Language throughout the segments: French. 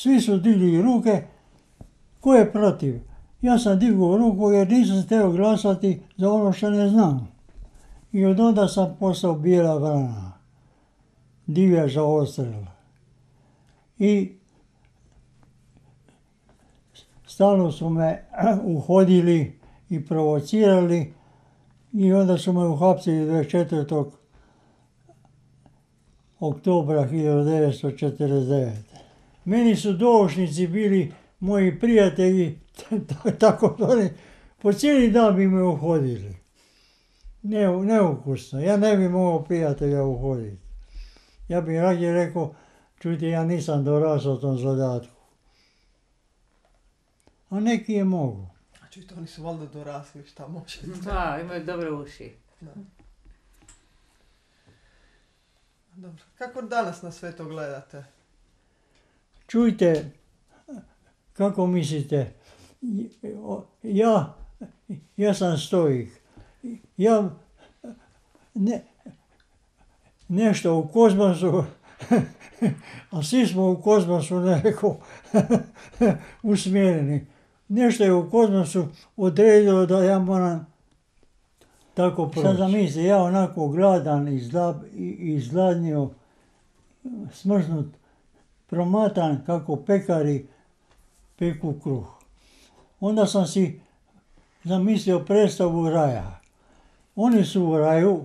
svi su digli ruke, ko je protiv? Ja sam digao ruku jer nisam htio glasati za ono što ne znam. I od onda sam postao bijela vrana, divljača odstrela. I stalno su me uhodili i provocirali i onda su me uhapsili 24. oktobra 1949. Meni su doušnici bili moji prijatelji, tako da oni po cijeli dan bi me uhodili. Neukusno, ja ne bi mogao prijatelja uhoditi. Ja bih radije rekao, čujte, ja nisam dorasao tom zadatku. A neki je mogu. A čujte, oni su valjda dorasli, šta može. Da, imaju dobre uši. Da. Dobro. Kako danas na sve to gledate? Čujte, kako mislite, ja sam stoik. Ja nešto u kozmosu, a svi smo u kozmosu nekako usmjereni. Nešto je u kozmosu odredilo da ja moram tako proći. Sad zamislite, ja onako gladan i zgladnio, smrznut, promatan kako pekari peku kruh. Onda sam si zamislio predstavu raja. Oni su u raju,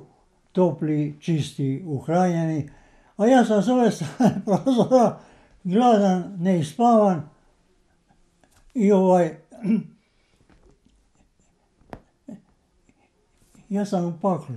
topli, čisti, uhranjeni, a ja sam s ove strane prozora gladan, neispavan i ja sam u paklu.